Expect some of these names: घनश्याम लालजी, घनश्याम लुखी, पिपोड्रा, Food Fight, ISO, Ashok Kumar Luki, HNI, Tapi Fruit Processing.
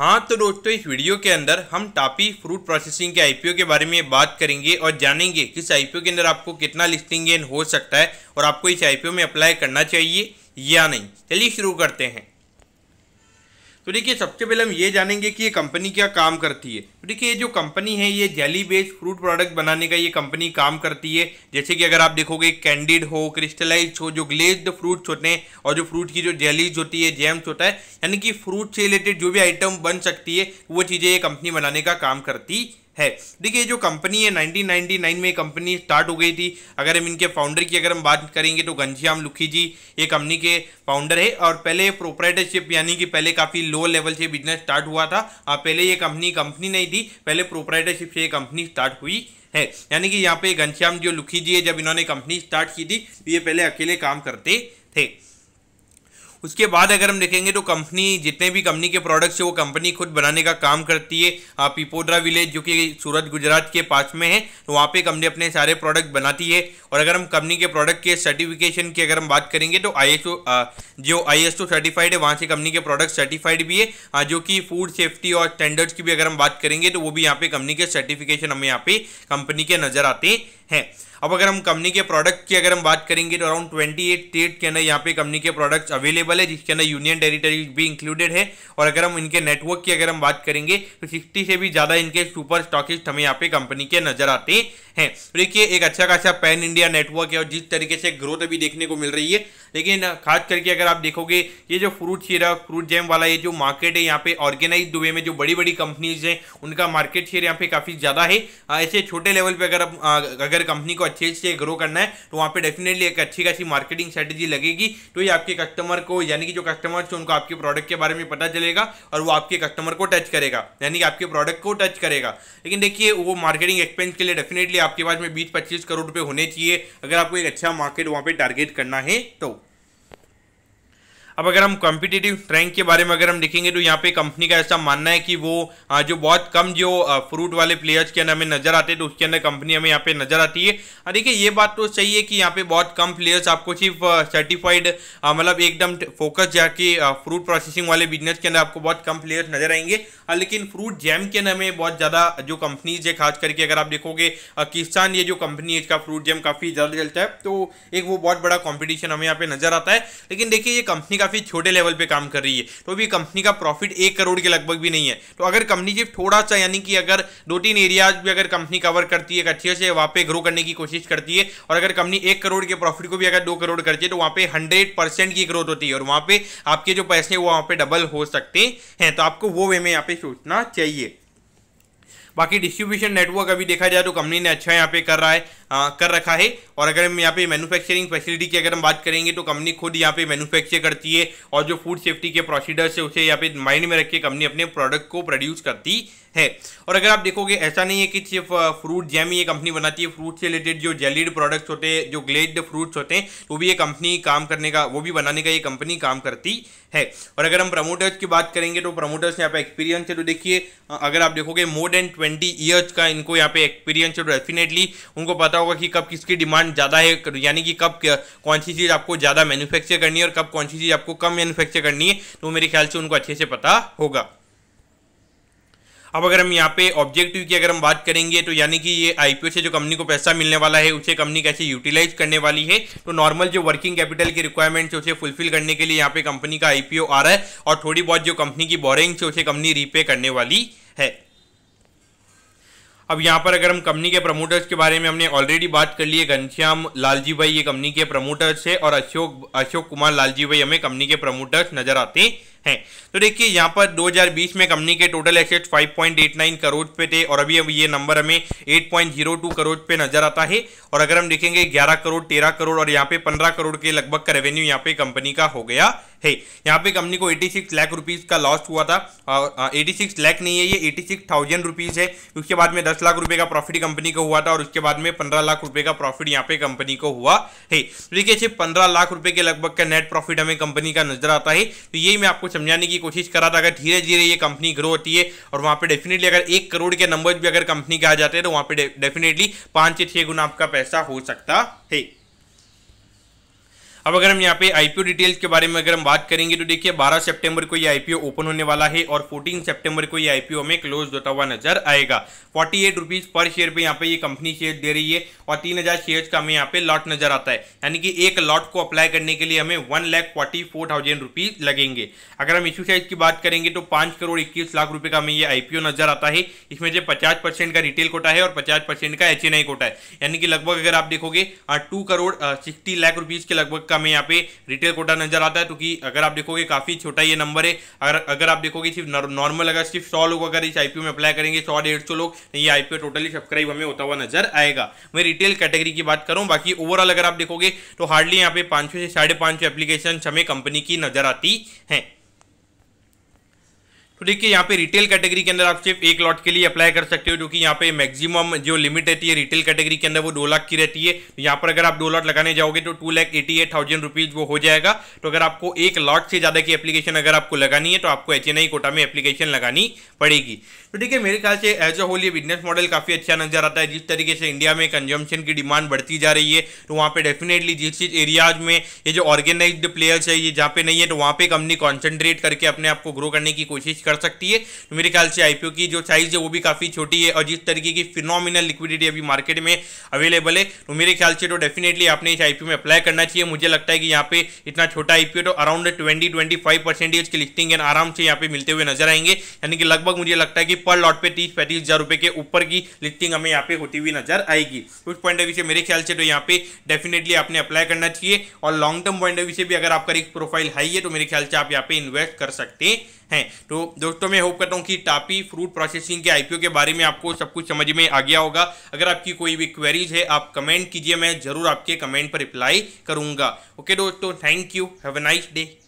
हाँ तो दोस्तों, इस वीडियो के अंदर हम टापी फ्रूट प्रोसेसिंग के आईपीओ के बारे में बात करेंगे और जानेंगे कि इस आईपीओ के अंदर आपको कितना लिस्टिंग गेन हो सकता है और आपको इस आईपीओ में अप्लाई करना चाहिए या नहीं। चलिए शुरू करते हैं। तो देखिए, सबसे पहले हम ये जानेंगे कि ये कंपनी क्या काम करती है। तो देखिए, ये जो कंपनी है ये जेली बेस्ड फ्रूट प्रोडक्ट बनाने का ये कंपनी काम करती है। जैसे कि अगर आप देखोगे कैंडिड हो, क्रिस्टलाइज हो, जो ग्लेज्ड फ्रूट्स होते हैं और जो फ्रूट की जो जेलीज होती है, जैम्स होता है, यानी कि फ्रूट से रिलेटेड जो भी आइटम बन सकती है वो चीज़ें ये कंपनी बनाने का काम करती है। देखिए, जो कंपनी है 1999 में कंपनी स्टार्ट हो गई थी। अगर हम इनके फाउंडर की अगर हम बात करेंगे तो घनश्याम लुखी जी ये कंपनी के फाउंडर है और पहले प्रोप्राइटरशिप यानी कि पहले काफ़ी लो लेवल से बिजनेस स्टार्ट हुआ था। पहले ये कंपनी नहीं थी, पहले प्रोप्राइटरशिप से ये कंपनी स्टार्ट हुई है। यानी कि यहाँ पे घनश्याम जो लुखी जी है, जब इन्होंने कंपनी स्टार्ट की थी तो ये पहले अकेले काम करते थे। उसके बाद अगर हम देखेंगे तो कंपनी जितने भी कंपनी के प्रोडक्ट्स है वो कंपनी खुद बनाने का काम करती है। पिपोड्रा विलेज जो कि सूरत गुजरात के पास में है, तो वहाँ पे कंपनी अपने सारे प्रोडक्ट बनाती है। और अगर हम कंपनी के प्रोडक्ट के सर्टिफिकेशन की अगर हम बात करेंगे तो ISO सर्टिफाइड है, वहाँ से कंपनी के प्रोडक्ट सर्टिफाइड भी है। जो कि फूड सेफ्टी और स्टैंडर्ड्स की भी अगर हम बात करेंगे तो वो भी यहाँ पे कंपनी के सर्टिफिकेशन हमें यहाँ पे कंपनी के नज़र आते हैं। अब अगर हम कंपनी के प्रोडक्ट की अगर हम बात करेंगे तो अराउंड 28 स्टेट के अंदर यहाँ पे कंपनी के प्रोडक्ट्स अवेलेबल है, जिसके अंदर यूनियन टेरिटरी भी इंक्लूडेड है। और अगर हम इनके नेटवर्क की अगर हम बात करेंगे तो 60 से भी ज़्यादा इनके सुपर स्टॉकिस्ट हमें यहाँ पे कंपनी के नज़र आते हैं। देखिए, एक अच्छा खासा पैन इंडिया नेटवर्क है और जिस तरीके से ग्रोथ अभी देखने को मिल रही है। लेकिन खास करके अगर आप देखोगे ये जो फ्रूट शेयर फ्रूट जैम वाला ये जो मार्केट है, यहाँ पे ऑर्गेनाइज वे में जो बड़ी बड़ी कंपनीज हैं उनका मार्केट शेयर यहाँ पे काफ़ी ज़्यादा है। ऐसे छोटे लेवल पे अगर कंपनी को अच्छे से ग्रो करना है तो वहाँ पे डेफिनेटली एक अच्छी खासी मार्केटिंग स्ट्रेटेजी लगेगी। तो ये आपके कस्टमर को, यानी कि जो कस्टमर्स हैं उनको आपके प्रोडक्ट के बारे में पता चलेगा और वो आपके कस्टमर को टच करेगा, यानी कि आपके प्रोडक्ट को टच करेगा। लेकिन देखिए, वो मार्केटिंग एक्सपेंस के लिए डेफिनेटली आपके पास में 20-25 करोड़ रुपये होने चाहिए अगर आपको एक अच्छा मार्केट वहाँ पर टारगेट करना है तो। अब अगर हम कॉम्पिटिटिव स्ट्रेंथ के बारे में अगर हम देखेंगे तो यहाँ पे कंपनी का ऐसा मानना है कि वो जो बहुत कम जो फ्रूट वाले प्लेयर्स के अंदर हमें नज़र आते हैं तो उसके अंदर कंपनी हमें यहाँ पे नज़र आती है। देखिए, ये बात तो सही है कि यहाँ पे बहुत कम प्लेयर्स आपको सिर्फ सर्टिफाइड मतलब एकदम फोकस जाके फ्रूट प्रोसेसिंग वाले बिजनेस के अंदर आपको बहुत कम प्लेयर्स नजर आएंगे। लेकिन फ्रूट जैम के अंदर हमें बहुत ज़्यादा जो कंपनीज है, खास करके अगर आप देखोगे किसान ये जो कंपनी है इसका फ्रूट जैम काफ़ी ज़्यादा चलता है, तो एक वो बहुत बड़ा कॉम्पिटिशन हमें यहाँ पे नज़र आता है। लेकिन देखिए, ये कंपनी काफ़ी छोटे लेवल पे काम कर रही है, तो भी कंपनी का प्रॉफिट 1 करोड़ के लगभग भी नहीं है। तो अगर कंपनी सिर्फ थोड़ा सा, यानी कि अगर 2-3 एरियाज भी अगर कंपनी कवर करती है अच्छे से, वहाँ पे ग्रो करने की कोशिश करती है, और अगर कंपनी 1 करोड़ के प्रॉफिट को भी अगर 2 करोड़ करती है तो वहाँ पे 100% की ग्रोथ होती है और वहाँ पे आपके जो पैसे वो वहाँ पे डबल हो सकते हैं। तो आपको वो वे में यहाँ पे सोचना चाहिए। बाकी डिस्ट्रीब्यूशन नेटवर्क अभी देखा जाए तो कंपनी ने अच्छा यहाँ पे कर रखा है। और अगर हम यहाँ पे मैन्युफैक्चरिंग फैसिलिटी की अगर हम बात करेंगे तो कंपनी खुद यहाँ पे मैन्युफैक्चर करती है और जो फूड सेफ्टी के प्रोसीडर्स है उसे यहाँ पे माइंड में रख के कंपनी अपने प्रोडक्ट को प्रोड्यूस करती है। और अगर आप देखोगे ऐसा नहीं है कि सिर्फ फ्रूट जैम ही ये कंपनी बनाती है, फ्रूट से रिलेटेड जो जेलिड प्रोडक्ट्स होते हैं, जो ग्लेज्ड फ्रूट्स होते हैं, वो भी ये कंपनी काम करने का, वो भी बनाने का ये कंपनी काम करती है। और अगर हम प्रमोटर्स की बात करेंगे तो प्रमोटर्स यहाँ पे एक्सपीरियंस है, तो देखिए अगर आप देखोगे मोर देन 20 ईयर्स का इनको यहाँ पे एक्सपीरियंस है। तो डेफिनेटली उनको पता होगा कि कब किसकी डिमांड ज़्यादा है, यानी कि कब कौन सी चीज़ आपको ज़्यादा मैन्युफैक्चर करनी है और कब कौन सी चीज़ आपको कम मैन्युफैक्चर करनी है, तो मेरे ख्याल से उनको अच्छे से पता होगा। अब अगर हम यहाँ पे ऑब्जेक्टिव की अगर हम बात करेंगे तो यानी कि ये आईपीओ से जो कंपनी को पैसा मिलने वाला है उसे कंपनी कैसे यूटिलाइज करने वाली है। तो नॉर्मल जो वर्किंग कैपिटल की रिक्वायरमेंट्स है उसे फुलफिल करने के लिए यहाँ पे कंपनी का आईपीओ आ रहा है और थोड़ी बहुत जो कंपनी की बोरिंग्स है उसे कंपनी रीपे करने वाली है। अब यहाँ पर अगर हम कंपनी के प्रमोटर्स के बारे में हमने ऑलरेडी बात कर ली है। घनश्याम लालजी भाई ये कंपनी के प्रमोटर्स है और अशोक कुमार लालजी भाई हमें कंपनी के प्रमोटर्स नजर आते हैं। तो देखिए, यहाँ पर 2020 में कंपनी के टोटल एसेट्स 5.89 करोड़ पे थे और अभी ये नंबर हमें 8.02 करोड़ पे नजर आता है। और अगर हम देखेंगे 11 करोड़, 13 करोड़ और यहाँ पे 15 करोड़ के लगभग का रेवेन्यू यहाँ पे कंपनी का हो गया है। यहाँ पे कंपनी को 86 लाख रुपीस का लॉस हुआ था और 86 लाख नहीं है, ये 86,000 रुपीस है। उसके बाद में 10 लाख रुपए का प्रॉफिट कंपनी को हुआ था और उसके बाद में 15 लाख रुपए का प्रॉफिट यहाँ पे कंपनी को हुआ है। तो देखिए, सिर्फ 15 लाख रुपए के लगभग का नेट प्रॉफिट हमें कंपनी का नजर आता है। तो यही मैं आपको समझाने की कोशिश करा था, अगर धीरे धीरे ये कंपनी ग्रो होती है और वहाँ पे डेफिनेटली अगर 1 करोड़ के नंबर भी अगर कंपनी के आ जाते हैं तो वहाँ पे डेफिनेटली 5 से 6 गुना आपका पैसा हो सकता है। अब अगर हम यहाँ पे आईपीओ डिटेल्स के बारे में अगर हम बात करेंगे तो देखिए 12 सितंबर को ये आईपीओ ओपन होने वाला है और 14 सितंबर को ये आईपीओ में क्लोज होता हुआ नजर आएगा। 48 रुपीज पर शेयर पे यहाँ पे ये कंपनी शेयर दे रही है और 3000 शेयर का हमें यहाँ पे लॉट नजर आता है, यानी कि एक लॉट को अप्लाई करने के लिए हमें 1,44,000 रुपीज लगेंगे। अगर हम इश्यू साइज की बात करेंगे तो 5,21,00,000 रुपए का हमें ये आईपीओ नजर आता है। इसमें जो 50% का रिटेल कोटा है और 50% का HNI कोटा है, यानी कि लगभग अगर आप देखोगे 2,60,00,000 रुपीज के लगभग में यहाँ पे रिटेल कोटा नजर आता है। तो कि अगर आप देखोगे काफी छोटा ये नंबर है। अगर आप देखोगे सिर्फ नॉर्मल अगर सिर्फ 100 लोग अगर इस आईपीओ में अप्लाई करेंगे 100-150 लोग ये आईपीओ टोटली सब्सक्राइब हमें होता हुआ नजर आएगा। मैं रिटेल कैटेगरी की बात करूं, बाकी ओवरऑल अगर आप देखोगे तो हार्डली यहाँ पे 500 से 550 एप्लीकेशन हमें कंपनी की नजर आती है। तो देखिए यहाँ पे रिटेल कैटेगरी के अंदर आप सिर्फ एक लॉट के लिए अप्लाई कर सकते हो, जो कि यहाँ पे मैक्सिमम जो लिमिट रहती है रिटेल कैटेगरी के अंदर वो 2,00,000 की रहती है। तो यहाँ पर अगर आप 2 लॉट लगाने जाओगे तो 2,88,000 रुपीज वो हो जाएगा। तो अगर आपको एक लॉट से ज़्यादा की एप्लीकेशन अगर आपको लगानी है तो आपको HNI कोटा में एप्लीकेशन लगानी पड़ेगी। तो देखिए मेरे ख्याल से एज अ होल ये बिजनेस मॉडल काफ़ी अच्छा नजर आता है। जिस तरीके से इंडिया में कंजम्पशन की डिमांड बढ़ती जा रही है तो वहाँ पे डेफिनेटली जिस जिस एरियाज में ये जो ऑर्गेनाइज्ड प्लेयर्स है ये जहाँ पे नहीं है तो वहाँ पे कंपनी कॉन्सेंट्रेट करके अपने आप को ग्रो करने की कोशिश कर सकती है। तो मेरे ख्याल से IPO की जो साइज है वो भी काफ़ी छोटी है और जिस तरीके की फिनोमिनल लिक्विडिटी अभी मार्केट में अवेलेबल है तो मेरे ख्याल से तो डेफिनेटली आपने इस IPO में अप्लाई करना चाहिए। मुझे लगता है कि यहाँ पे इतना छोटा IPO तो अराउंड 20-25% की लिस्टिंग एंड आराम से यहाँ पे मिलते हुए नजर आएंगे, यानी कि लगभग मुझे लगता है कि पर लॉट पे 30-35,000 रुपए के ऊपर की लिस्टिंग हमें यहाँ पे होती हुई नजर आएगी। उस पॉइंट ऑफ व्यू से मेरे ख्याल से तो यहाँ पे डेफिनेटली आपने अप्लाई करना चाहिए और long term point of view से भी अगर आपका रिस्क प्रोफाइल हाई है तो मेरे ख्याल से आप यहाँ पे इन्वेस्ट कर सकते हैं। तो दोस्तों मैं होप करता हूँ कि टापी फ्रूट प्रोसेसिंग के IPO के बारे में आपको सब कुछ समझ में आ गया होगा। अगर आपकी कोई भी क्वेरीज है आप कमेंट कीजिए, मैं जरूर आपके कमेंट पर रिप्लाई करूंगा। ओके दोस्तों, thank you, have a nice day.